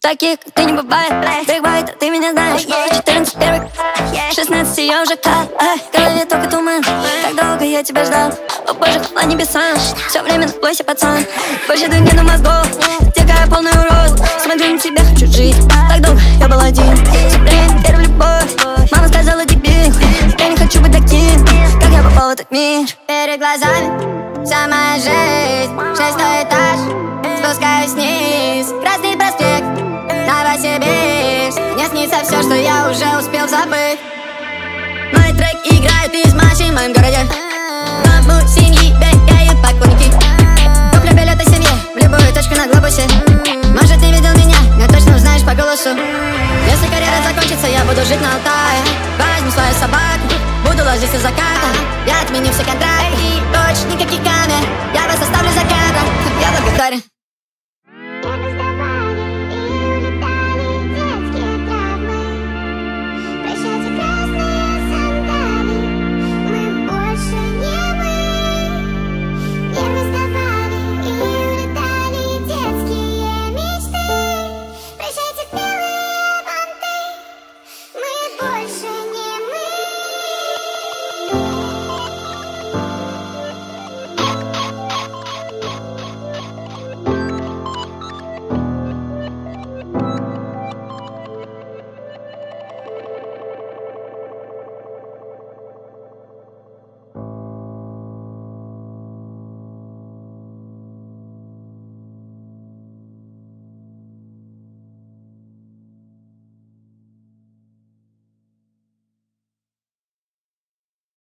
Таких ты не бывает, Биг Бай, ты меня знаешь. 14 первых, 16 ее уже кал. В голове только туман, так долго я тебя ждал. О боже, хвала небесам, все время на твой пацан. Больше ты нету мозгов, такая полная урод. Смотри, на тебя хочу жить, так долго я был один. Теперь я не верю в любовь, мама сказала дебил. Я не хочу быть таким, как я попал в этот мир. Перед глазами вся моя жизнь. 6-й этаж, спускаюсь вниз. Красный проспект, Новосибирск. Мне снится все, что я уже успел забыть. Мой трек играет из машин в моем городе. Маму семьи бегают поклонники. Куплю билеты семье в любую точку на глобусе. Может, ты видел меня, но точно узнаешь по голосу. Если карьера закончится, я буду жить на Алтае. Возьму свою собаку, буду ложиться закатом. Я отменю все контракты и больше никаких камер.